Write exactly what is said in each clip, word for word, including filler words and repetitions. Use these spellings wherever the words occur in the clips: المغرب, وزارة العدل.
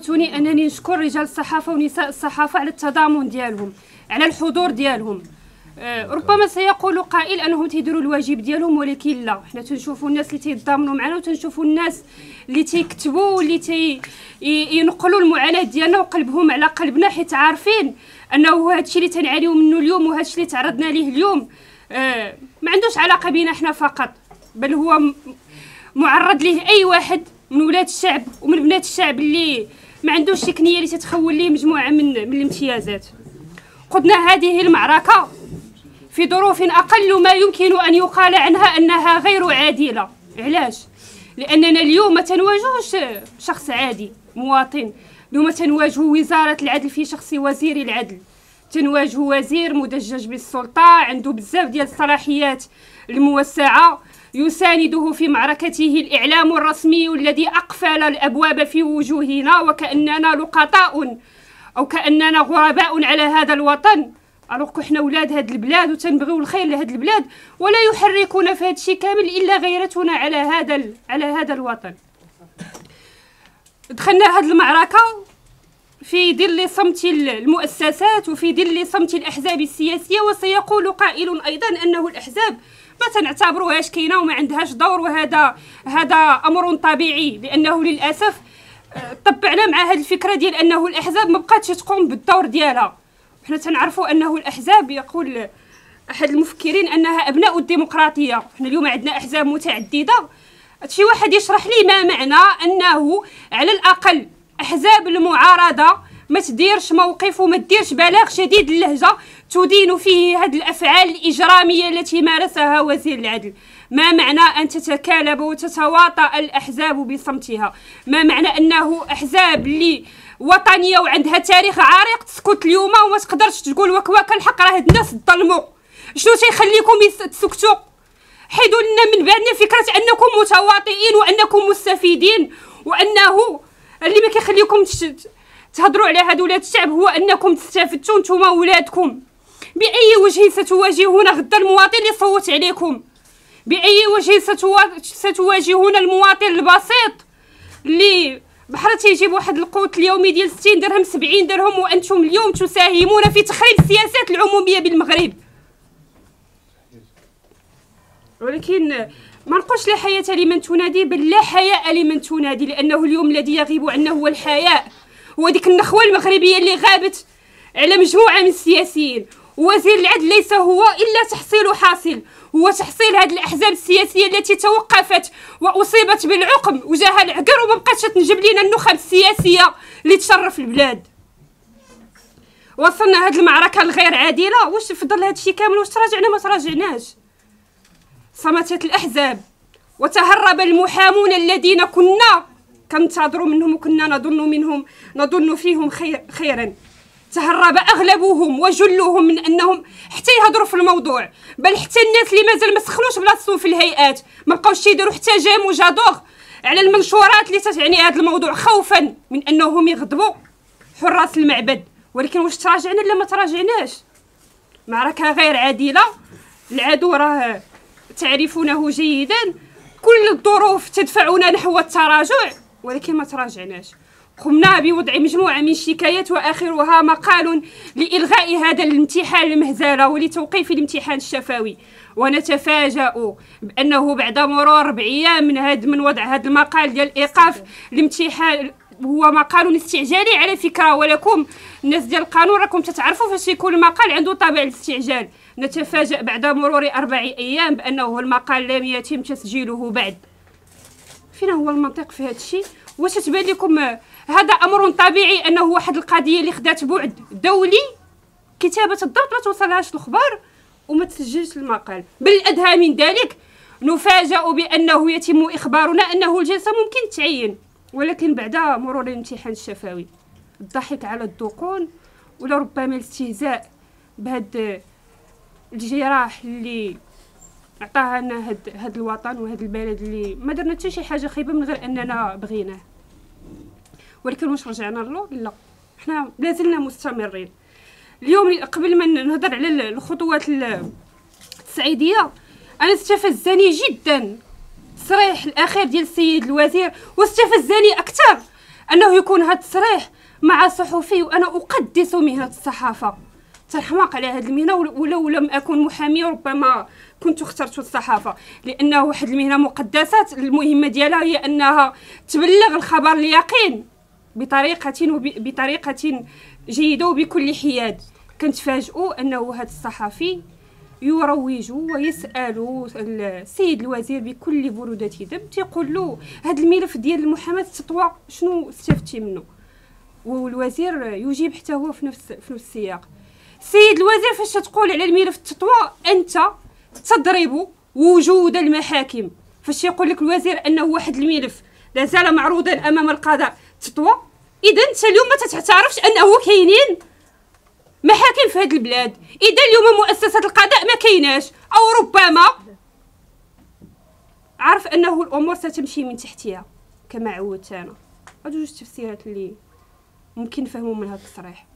يثبتني انني نشكر رجال الصحافه ونساء الصحافه على التضامن ديالهم، على الحضور ديالهم. ربما سيقول قائل انهم تيديروا الواجب ديالهم، ولكن لا، حنا تنشوفوا الناس اللي تيتضامنوا معنا، وتنشوفوا الناس اللي تيكتبوا واللي تي ينقلوا المعاناه ديالنا وقلبهم على قلبنا، حيت عارفين انه هذا الشيء اللي تنعانيو منه اليوم وهذا الشيء اللي تعرضنا ليه اليوم آه ما عندوش علاقه بينا حنا فقط، بل هو معرض ليه اي واحد من ولاد الشعب ومن بنات الشعب اللي ما عندوش التقنيه اللي تتخول ليه مجموعه من من الامتيازات. خضنا هذه المعركه في ظروف أقل ما يمكن أن يقال عنها أنها غير عادلة. علاش؟ لأننا اليوم ما تنواجهوش شخص عادي مواطن، اليوم تنواجهو وزارة العدل في شخص وزير العدل، تنواجهو وزير مدجج بالسلطة عنده بزاف ديال الصلاحيات الموسعة، يسانده في معركته الإعلام الرسمي الذي أقفل الأبواب في وجوهنا وكأننا لقطاء أو كأننا غرباء على هذا الوطن، الوغ حنا ولاد هاد البلاد وتنبغيو الخير لهاد البلاد، ولا يحركون في هاد الشيء كامل الا غيرتنا على هذا على هذا الوطن. دخلنا هاد المعركه في ظل صمت المؤسسات وفي ظل صمت الاحزاب السياسيه، وسيقول قائل ايضا انه الاحزاب ما تنعتبروهاش كاينه وما عندهاش دور، وهذا هذا امر طبيعي، لانه للاسف طبعنا مع هاد الفكره ديال انه الاحزاب ما بقاتش تقوم بالدور ديالها. حنا تنعرفوا انه الاحزاب، يقول احد المفكرين انها ابناء الديمقراطيه، حنا اليوم عندنا احزاب متعدده. شي واحد يشرح لي ما معنى انه على الاقل احزاب المعارضه ما تديرش موقف وما تديرش بلاغ شديد اللهجه تدين فيه هذه الافعال الاجراميه التي مارسها وزير العدل. ما معنى ان تتكالب وتتواطأ الاحزاب بصمتها؟ ما معنى انه احزاب اللي وطنيه وعندها تاريخ عريق تسكت اليوم وما تقدرش تقول وك وك الحق راه هاد الناس ظلموا؟ شنو تيخليكم تسكتوا؟ حيدوا لنا من بعدنا فكره انكم متواطئين وانكم مستفيدين، وانه اللي ما كيخليكم تهضروا على هاد ولاد الشعب هو انكم تستفدتوا نتوما ولادكم. باي وجه ستواجهون غدا المواطن اللي صوت عليكم؟ باي وجه ستواجهون المواطن البسيط اللي بحال تيجيب واحد القوت اليومي ديال ستين درهم سبعين درهم، وانتم اليوم تساهمون في تخريب السياسات العموميه بالمغرب. ولكن ما نقولش لا حياه لمن تنادي، بل لا حياء لمن تنادي، لانه اليوم الذي يغيب عنا هو الحياء، هو ديك النخوه المغربيه اللي غابت على مجموعه من السياسيين. وزير العدل ليس هو الا تحصيل حاصل، هو تحصيل هذه الاحزاب السياسيه التي توقفت واصيبت بالعقم وجاها العقر وما بقاتش تنجب لينا النخب السياسيه اللي تشرف البلاد. وصلنا هذه المعركه الغير عادله، واش في ظل هذا الشيء كامل واش تراجعنا؟ ما تراجعناش. صمتت الاحزاب وتهرب المحامون الذين كنا كنتظروا منهم وكنا نظن منهم نظن فيهم خير خيرا. تهرب اغلبهم وجلهم من انهم حتى يهضروا في الموضوع، بل حتى الناس اللي مازال ما سخنوش بلاصتهم في الهيئات ما بقاوش يديروا حتى جام وجادوغ على المنشورات اللي تتعني هذا الموضوع خوفا من انهم يغضبوا حراس المعبد. ولكن واش تراجعنا؟ لا ما تراجعناش. معركه غير عادله، العدو راه تعرفونه جيدا، كل الظروف تدفعنا نحو التراجع، ولكن ما تراجعناش. قمنا بوضع مجموعة من الشكايات وآخرها مقال لإلغاء هذا الامتحان المهزلة ولتوقيف الامتحان الشفوي، ونتفاجأ بأنه بعد مرور أربع أيام من هذا من وضع هذا المقال ديال إيقاف الامتحان، هو مقال استعجالي على فكرة، ولكم الناس ديال القانون راكم تتعرفوا فاش يكون مقال عنده طابع الاستعجال. نتفاجأ بعد مرور أربع أيام بأنه المقال لم يتم تسجيله بعد. فين هو المنطق في هذا الشيء؟ واش تبان لكم هذا امر طبيعي انه واحد القضيه اللي خدات بعد دولي كتابه الضبط ما توصلهاش الاخبار وما تسجلش المقال؟ بل الادهى من ذلك نفاجأ بانه يتم اخبارنا انه الجلسه ممكن تعين، ولكن بعد مرور الامتحان الشفوي. الضحك على الدقون ولربما الاستهزاء بهاد الجراح اللي عطاها لنا هاد هاد الوطن وهاد البلد اللي ما درنا حتى شي حاجه خايبه من غير اننا بغيناه. ولكن واش رجعنا للور؟ لا، حنا مازلنا مستمرين. اليوم قبل ما نهضر على الخطوات التصعيديه، انا استفزني جدا التصريح الاخير ديال السيد الوزير، واستفزني اكثر أنه يكون هذا التصريح مع صحفي، وأنا أقدس مهنة الصحافة. تنحماق على هذه المهنة، ولو لم أكن محامية ربما كنت اخترت الصحافة، لأنه واحد المهنة مقدسات. المهمة ديالها هي أنها تبلغ الخبر اليقين بطريقة وبطريقة جيدة وبكل حياد. كنتفاجئوا أنه هذا الصحفي يروج ويسأل السيد الوزير بكل برودة دم، تيقول له هذا الملف ديال المحاماة التطوع شنو استفدتي منه؟ والوزير يجيب حتى هو في نفس في نفس السياق. السيد الوزير فاش تقول على الملف التطوع أنت تضرب وجود المحاكم، فاش يقول لك الوزير أنه واحد الملف لا زال معروضا أمام القضاء تطوع، إذا أنت اليوم ما تتعترفش أنه كاينين محاكم في هذه البلاد. إذا اليوم مؤسسة القضاء ما كايناش، أو ربما عارف أنه الأمور ستمشي من تحتها كما عودت أنا. هادو جوج تفسيرات اللي ممكن نفهمو من هذا التصريح.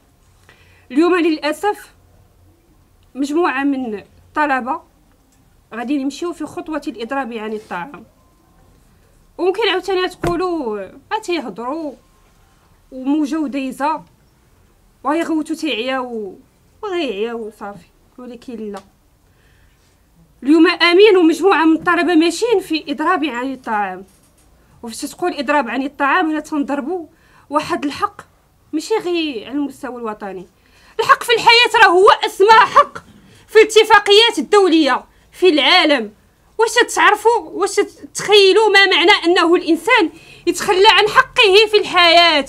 اليوم للأسف مجموعة من الطلبة غادي يمشيو في خطوة الإضراب عن الطعام، وممكن عاوتاني تقولوا تيهضروا وموجة ودايزة وغيغوتو تيعياو وغيعياو صافي، ولكن لا. اليوم امين ومجموعه من الطلبه ماشيين في اضراب عن الطعام، وفاش تقول اضراب عن الطعام هنا تنضربوا واحد الحق ماشي غير على المستوى الوطني. الحق في الحياه راه هو اسمى حق في الاتفاقيات الدوليه في العالم. واش تعرفوا واش تتخيلوا ما معنى انه الانسان يتخلى عن حقه في الحياه؟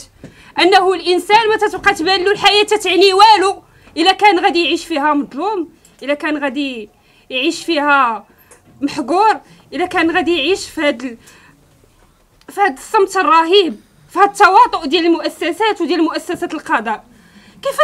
انه الانسان متى تبقى تبان له الحياه تتعني والو، الا كان غادي يعيش فيها مظلوم، الا كان غادي يعيش فيها محقور، الا كان غادي يعيش في هاد في هاد الصمت الرهيب، في هاد التواطؤ ديال المؤسسات وديال مؤسسه القضاء. كيف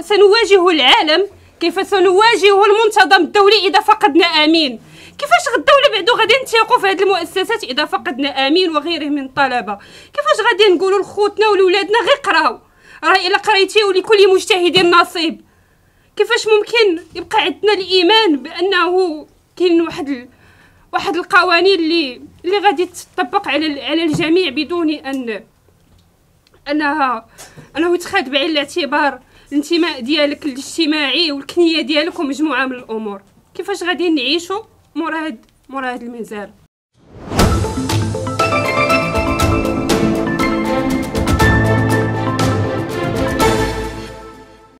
سنواجه العالم؟ كيف سنواجه المنتظم الدولي اذا فقدنا امين؟ كيفاش الدوله بعدو غادي نتيقوا في هاد المؤسسات اذا فقدنا امين وغيره من الطلبه؟ كيفاش غادي نقولوا لخوتنا ولولادنا غير قراو، راه الا قريتيو لكل مجتهد نصيب؟ كيفاش ممكن يبقى عندنا الايمان بانه كاين واحد واحد القوانين اللي اللي غادي تطبق على على الجميع بدون ان انها انه يتخذ بعين الاعتبار الانتماء ديالك الاجتماعي والكنيه ديالك ومجموعه من الامور؟ كيفاش غادي نعيشوا مراد مراد المزار؟